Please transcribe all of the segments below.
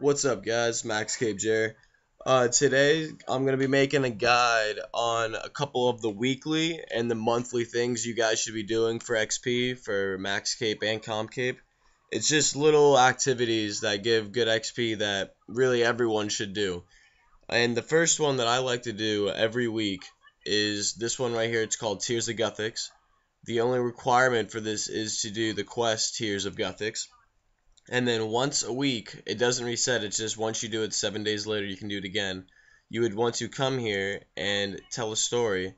What's up, guys? MaxCapeJer. Today I'm gonna be making a guide on a couple of the weekly and the monthly things you guys should be doing for XP for MaxCape and ComCape. It's just little activities that give good XP that really everyone should do. And the first one that I like to do every week is this one right here. It's called Tears of Guthix. The only requirement for this is to do the quest Tears of Guthix. And then once a week, it doesn't reset, it's just once you do it 7 days later, you can do it again. You would want to come here and tell a story,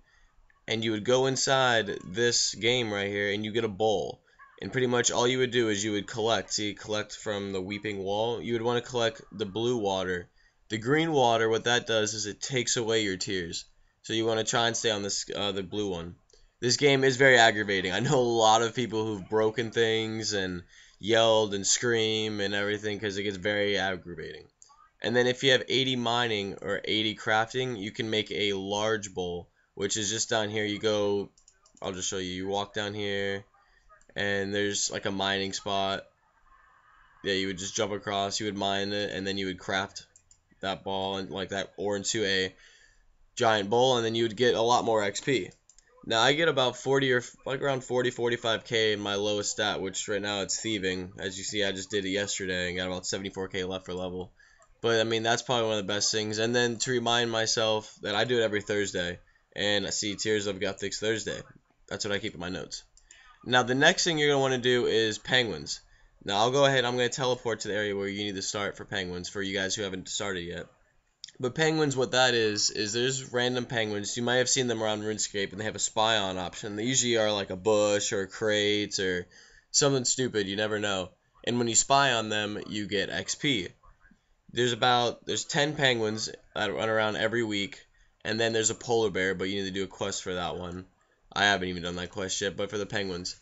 and you would go inside this game right here, and you get a bowl. And pretty much all you would do is you would collect, see, collect from the Weeping Wall. You would want to collect the blue water. The green water, what that does is it takes away your tears. So you want to try and stay on this the blue one. This game is very aggravating. I know a lot of people who've broken things and yelled and scream and everything because it gets very aggravating. And then if you have 80 mining or 80 crafting, you can make a large bowl, which is just down here. You go, I'll just show you, you walk down here and there's like a mining spot. Yeah, you would just jump across, you would mine it, and then you would craft that ball and like that ore into a giant bowl, and then you would get a lot more XP. Now I get about 40 or like around 40-45k in my lowest stat, which right now it's thieving. As you see, I just did it yesterday and got about 74k left for level. But I mean, that's probably one of the best things. And then to remind myself that I do it every Thursday, and I see Tears of Guthix Thursday. That's what I keep in my notes. Now the next thing you're gonna want to do is penguins. Now I'll go ahead, I'm gonna teleport to the area where you need to start for penguins for you guys who haven't started yet. But penguins, what that is there's random penguins. You might have seen them around RuneScape, and they have a spy on option. They usually are like a bush or crates or something stupid. You never know. And when you spy on them, you get XP. There's 10 penguins that run around every week, and then there's a polar bear, but you need to do a quest for that one. I haven't even done that quest yet, but for the penguins.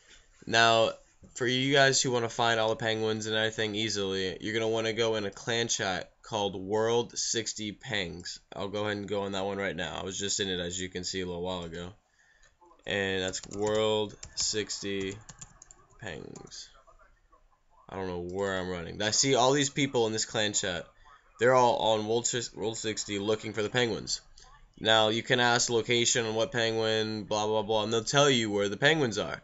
Now, for you guys who want to find all the penguins and everything easily, you're going to want to go in a clan chat called World 60 Pangs. I'll go ahead and go on that one right now. I was just in it, as you can see, a little while ago. And that's World 60 Pangs. I don't know where I'm running. I see all these people in this clan chat. They're all on World 60 looking for the penguins. Now, you can ask location on what penguin, blah, blah, blah, and they'll tell you where the penguins are.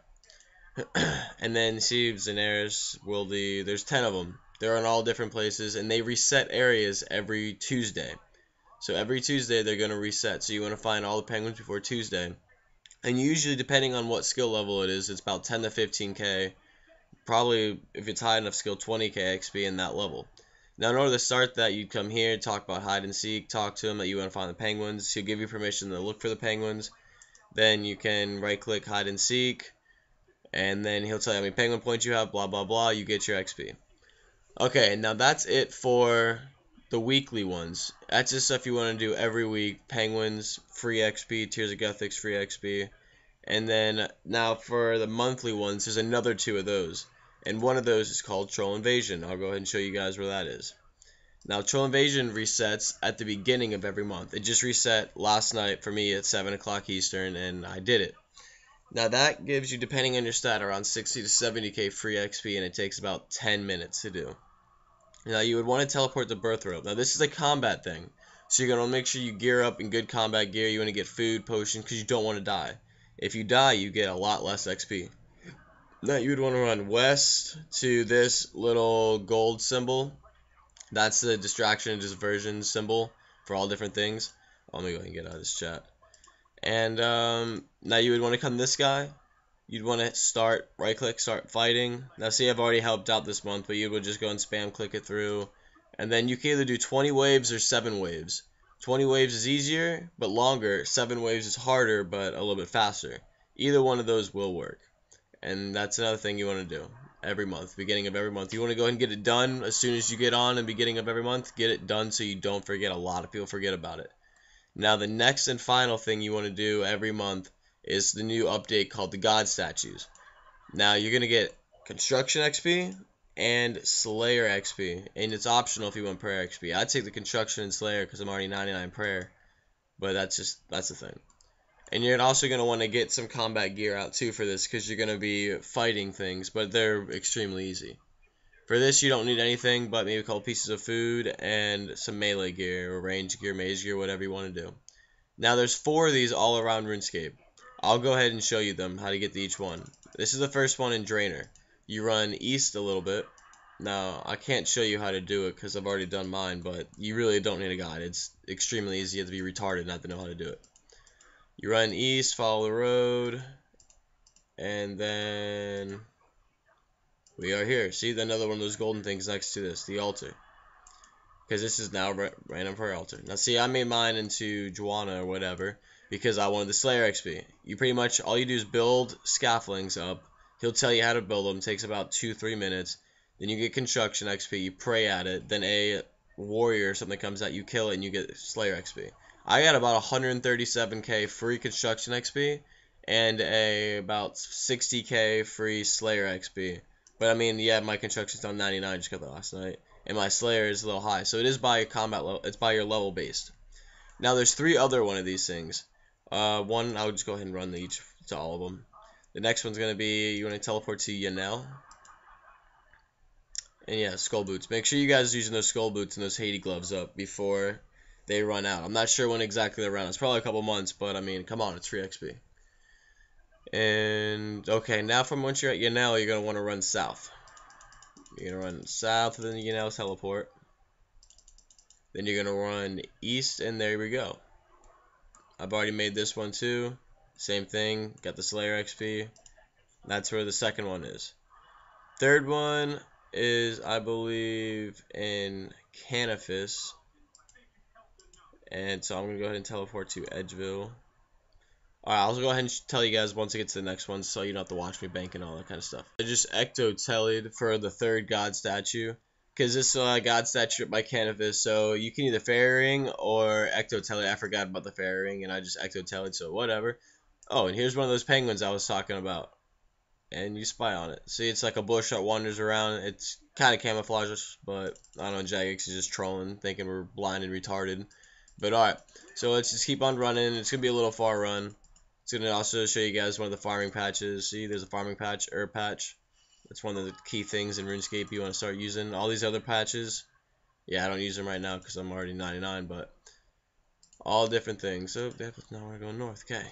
And then see Zanaris, Wildy, there's 10 of them. They're in all different places, and they reset areas every Tuesday. So every Tuesday they're going to reset, so you want to find all the penguins before Tuesday. And usually, depending on what skill level it is, it's about 10 to 15k, probably if it's high enough skill, 20k XP in that level. Now in order to start that, you'd come here, talk about hide and seek, talk to him that you want to find the penguins. He'll give you permission to look for the penguins. Then you can right click hide and seek. And then he'll tell you how many penguin points you have, blah, blah, blah. You get your XP. Okay, now that's it for the weekly ones. That's just stuff you want to do every week. Penguins, free XP, Tears of Guthix, free XP. And then now for the monthly ones, there's another 2 of those. And one of those is called Troll Invasion. I'll go ahead and show you guys where that is. Now, Troll Invasion resets at the beginning of every month. It just reset last night for me at 7 o'clock Eastern, and I did it. Now that gives you, depending on your stat, around 60 to 70k free XP, and it takes about 10 minutes to do. Now you would want to teleport to Burthorpe. Now this is a combat thing, so you're going to make sure you gear up in good combat gear. You want to get food, potions, because you don't want to die. If you die, you get a lot less XP. Now you would want to run west to this little gold symbol. That's the distraction and diversion symbol for all different things. Let me go ahead and get out of this chat. And now you would want to come this guy. You'd want to start, right click, start fighting. Now see, I've already helped out this month, but you would just go and spam click it through. And then you can either do 20 waves or 7 waves. 20 waves is easier, but longer. 7 waves is harder, but a little bit faster. Either one of those will work. And that's another thing you want to do every month, beginning of every month. You want to go ahead and get it done as soon as you get on, and beginning of every month, get it done so you don't forget. A lot of people forget about it. Now the next and final thing you want to do every month is the new update called the God Statues. Now you're going to get Construction XP and Slayer XP, and it's optional if you want Prayer XP. I'd take the Construction and Slayer because I'm already 99 Prayer, but that's the thing. And you're also going to want to get some combat gear out too for this, because you're going to be fighting things, but they're extremely easy. For this, you don't need anything but maybe a couple pieces of food and some melee gear, or range gear, mage gear, whatever you want to do. Now, there's 4 of these all around RuneScape. I'll go ahead and show you them, how to get to each one. This is the first one in Drainor. You run east a little bit. Now, I can't show you how to do it because I've already done mine, but you really don't need a guide. It's extremely easy. You have to be retarded not to know how to do it. You run east, follow the road, and then we are here. See another one of those golden things next to this, the altar. Because this is now random prayer altar. Now see, I made mine into Juana or whatever because I wanted the Slayer XP. You pretty much, all you do is build scaffoldings up. He'll tell you how to build them. It takes about 2-3 minutes. Then you get construction XP. You pray at it. Then a warrior or something comes out. You kill it and you get Slayer XP. I got about 137k free construction XP and about 60k free Slayer XP. But I mean, yeah, my construction's on 99. Just got that last night. And my Slayer is a little high, so it is by combat level. It's by your level based. Now there's 3 other one of these things. One I'll just go ahead and run each to all of them. The next one's gonna be you want to teleport to Yanille. And yeah, skull boots. Make sure you guys are using those skull boots and those Haiti gloves up before they run out. I'm not sure when exactly they're around. It's probably a couple months, but I mean, come on, it's free XP. And okay, now from once you're at Yanille, you're gonna want to run south. You're going to run south, then you can now teleport. Then you're going to run east, and there we go. I've already made this one too. Same thing. Got the Slayer XP. That's where the second one is. Third one is, I believe, in Canifis. And so I'm going to go ahead and teleport to Edgeville. Alright, I'll go ahead and tell you guys once I get to the next one so you don't have to watch me bank and all that kind of stuff. I just ecto-tellied for the third God Statue, because this God Statue by Canifis, so you can either fairy ring or ecto-tellied. I forgot about the fairy ring, and I just ecto-tellied, so whatever. Oh, and here's one of those penguins I was talking about. And you spy on it. See, it's like a bush that wanders around. It's kind of camouflages, but I don't know, Jagex is just trolling, thinking we're blind and retarded. But alright, so let's just keep on running. It's going to be a little far run. It's going to also show you guys one of the farming patches. See, there's a farming patch, herb patch. That's one of the key things in RuneScape you want to start using. All these other patches, yeah, I don't use them right now because I'm already 99, but all different things. So now we're going north, okay.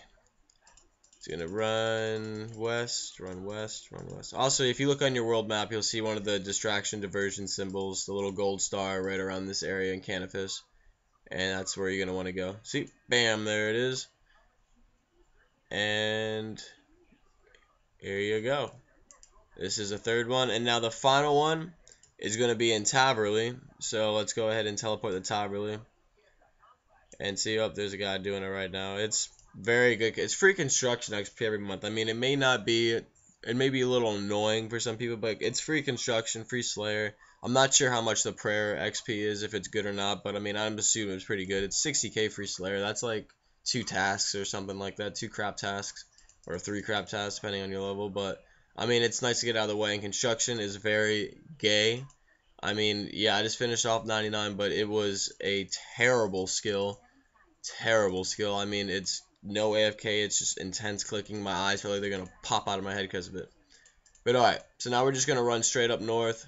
It's going to run west, run west, run west. Also, if you look on your world map, you'll see one of the distraction diversion symbols, the little gold star right around this area in Canifis. And that's where you're going to want to go. See, bam, there it is. And here you go. This is the third one. And now the final one is going to be in Taverly. So let's go ahead and teleport to Taverly. And see, oh, there's a guy doing it right now. It's very good. It's free construction XP every month. I mean, it may not be, it may be a little annoying for some people, but it's free construction, free Slayer. I'm not sure how much the prayer XP is, if it's good or not, but I mean, I'm assuming it's pretty good. It's 60k free Slayer. That's like 2 tasks or something like that, 2 crap tasks or 3 crap tasks depending on your level. But I mean, it's nice to get out of the way, and construction is very gay. I mean, yeah, I just finished off 99, but it was a terrible skill, terrible skill. I mean, it's no AFK, it's just intense clicking. My eyes feel like they're gonna pop out of my head because of it. But alright, so now we're just gonna run straight up north.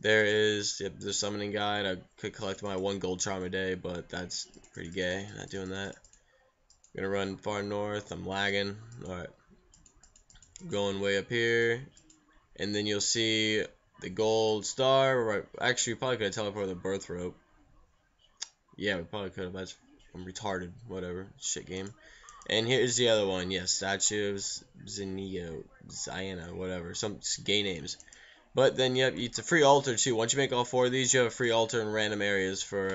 There is, yep, the summoning guide. I could collect my 1 gold charm a day, but that's pretty gay, not doing that. Gonna run far north. I'm lagging. Alright. Going way up here. And then you'll see the gold star. Right. Actually, we probably could have teleported the Burthorpe. Yeah, we probably could have. That's, I'm retarded. Whatever. Shit game. And here's the other one. Yes, yeah, Statue of Ziana, whatever. Some gay names. But then, yep, it's a free altar too. Once you make all 4 of these, you have a free altar in random areas for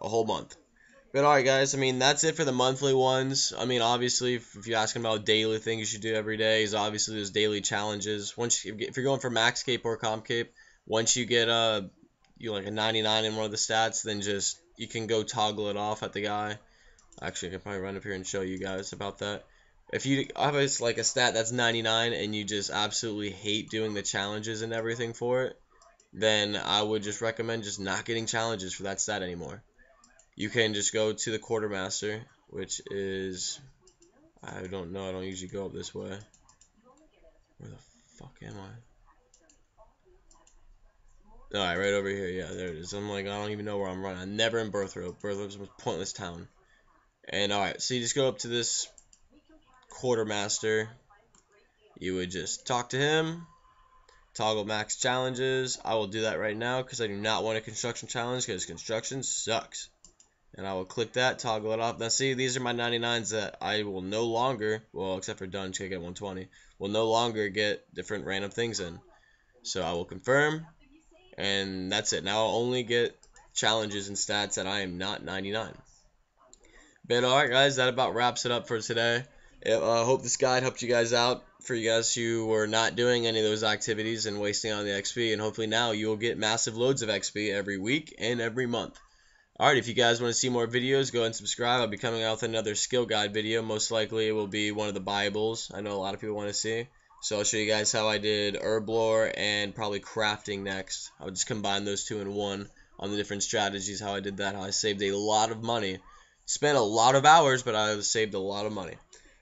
a whole month. But alright guys, I mean, that's it for the monthly ones. I mean, obviously, if you're asking about daily things you should do every day, is obviously those daily challenges. Once you get, if you're going for MaxCape or CompCape, once you get you like a 99 in one of the stats, then just you can go toggle it off at the guy. Actually, I can probably run up here and show you guys about that. If you have like a stat that's 99 and you just absolutely hate doing the challenges and everything for it, then I would just recommend just not getting challenges for that stat anymore. You can just go to the quartermaster, which is, I don't know, I don't usually go up this way. Where the fuck am I? Alright, right over here. Yeah, there it is. I'm like, I don't even know where I'm running. I'm never in Burthorpe. Burthorpe's a pointless town. And alright, so you just go up to this quartermaster. You would just talk to him. Toggle max challenges. I will do that right now because I do not want a construction challenge because construction sucks. And I will click that, toggle it off. Now see, these are my 99s that I will no longer, well, except for Dunge, I get 120, will no longer get different random things in. So I will confirm, and that's it. Now I'll only get challenges and stats that I am not 99. But alright guys, that about wraps it up for today. I hope this guide helped you guys out, for you guys who were not doing any of those activities and wasting on the XP, and hopefully now you will get massive loads of XP every week and every month. Alright, if you guys want to see more videos, go ahead and subscribe. I'll be coming out with another skill guide video. Most likely it will be one of the Bibles. I know a lot of people want to see. So I'll show you guys how I did herb lore and probably crafting next. I'll just combine those two in one on the different strategies, how I did that, how I saved a lot of money. Spent a lot of hours, but I saved a lot of money.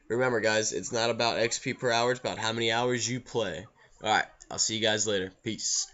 Remember guys, it's not about XP per hour, it's about how many hours you play. Alright, I'll see you guys later. Peace.